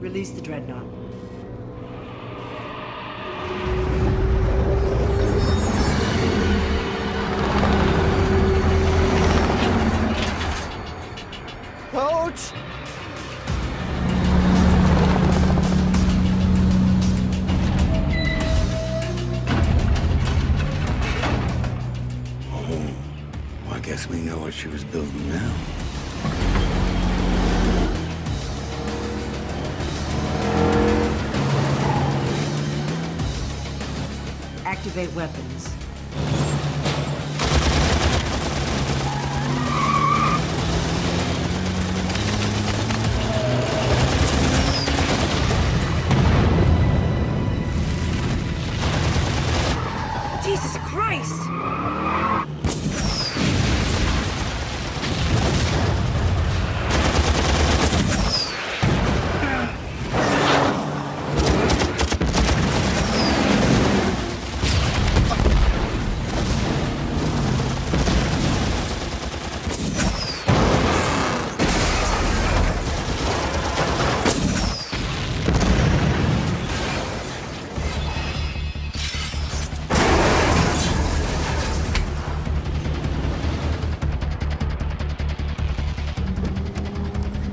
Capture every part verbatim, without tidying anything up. Release the Dreadnought. Coach! Oh, well, I guess we know what she was building now. Activate weapons. Jesus Christ!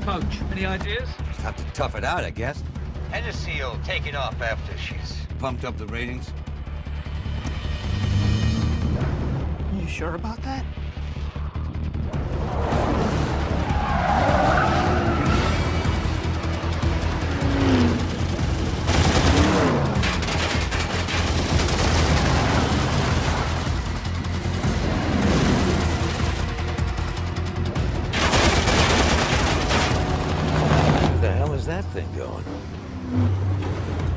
Coach, any ideas? Just have to tough it out, I guess. Hennessey will take it off after she's pumped up the ratings. You sure about that? That thing going.